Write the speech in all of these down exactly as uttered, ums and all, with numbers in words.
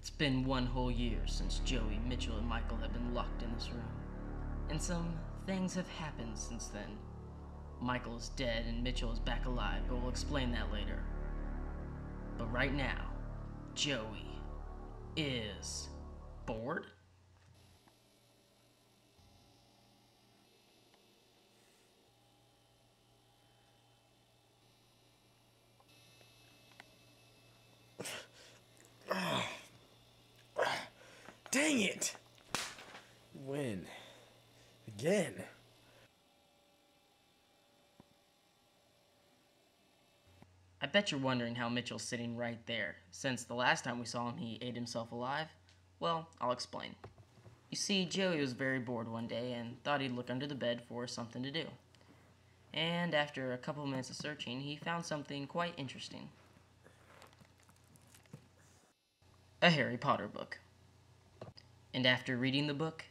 It's been one whole year since Joey, Mitchell, and Michael have been locked in this room. And some things have happened since then. Michael is dead and Mitchell is back alive, but we'll explain that later. But right now, Joey is bored? Dang it! When? Again? I bet you're wondering how Mitchell's sitting right there, since the last time we saw him he ate himself alive. Well, I'll explain. You see, Joey was very bored one day and thought he'd look under the bed for something to do. And after a couple minutes of searching, he found something quite interesting. A Harry Potter book. And after reading the book,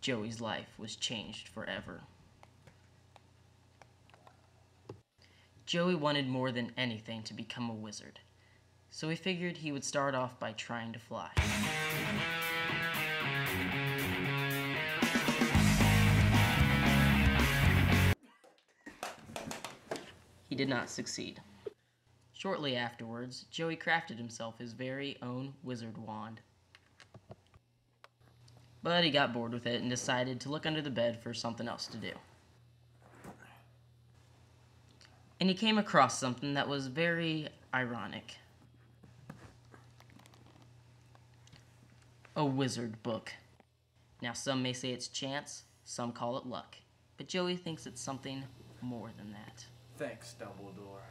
Joey's life was changed forever. Joey wanted more than anything to become a wizard, so he figured he would start off by trying to fly. He did not succeed. Shortly afterwards, Joey crafted himself his very own wizard wand. But he got bored with it and decided to look under the bed for something else to do. And he came across something that was very ironic. A wizard book. Now some may say it's chance, some call it luck, but Joey thinks it's something more than that. Thanks, Dumbledore.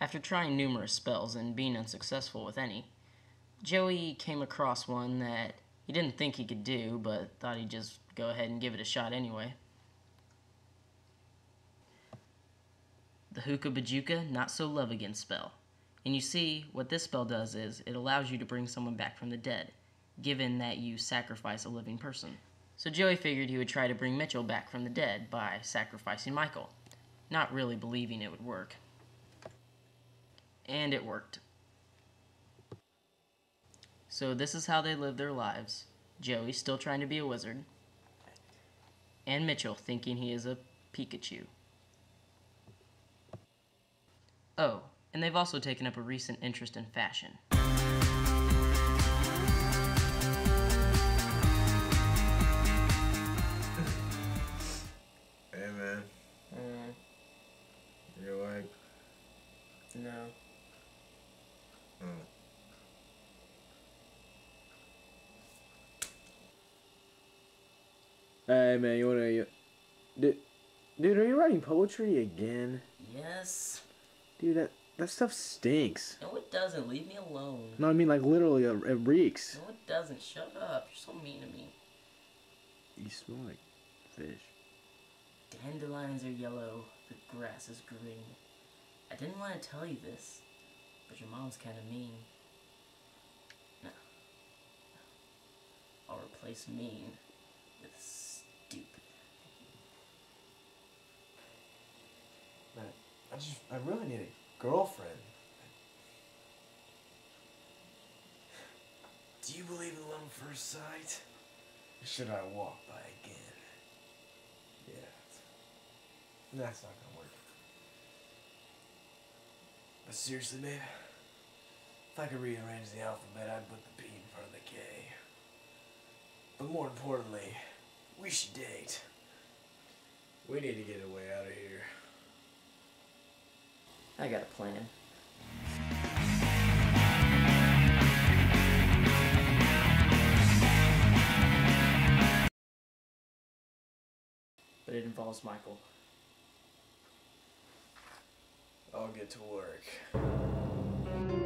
After trying numerous spells and being unsuccessful with any, Joey came across one that he didn't think he could do, but thought he'd just go ahead and give it a shot anyway. The Hookah Bajuka Not-So-Love-Again spell. And you see, what this spell does is, it allows you to bring someone back from the dead, given that you sacrifice a living person. So Joey figured he would try to bring Mitchell back from the dead by sacrificing Michael, not really believing it would work. And it worked. So this is how they live their lives. Joey still trying to be a wizard, and Mitchell thinking he is a Pikachu. Oh, and they've also taken up a recent interest in fashion. Hey man. Mm. You like? No. Mm. Hey man, you wanna... You, dude, dude, are you writing poetry again? Yes. Dude, that, that stuff stinks. No, it doesn't. Leave me alone. No, I mean like literally, it, it reeks. No, it doesn't. Shut up. You're so mean to me. You smell like fish. Dandelions are yellow. The grass is green. I didn't want to tell you this, but your mom's kind of mean. No. I'll replace mean with stupid. Man, I just, I really need a girlfriend. Do you believe in love at first sight? Or should I walk by again? Yeah. That's not gonna work. But seriously, babe, if I could rearrange the alphabet, I'd put the P in front of the K. But more importantly, we should date. We need to get away out of here. I got a plan. But it involves Michael. I'll get to work.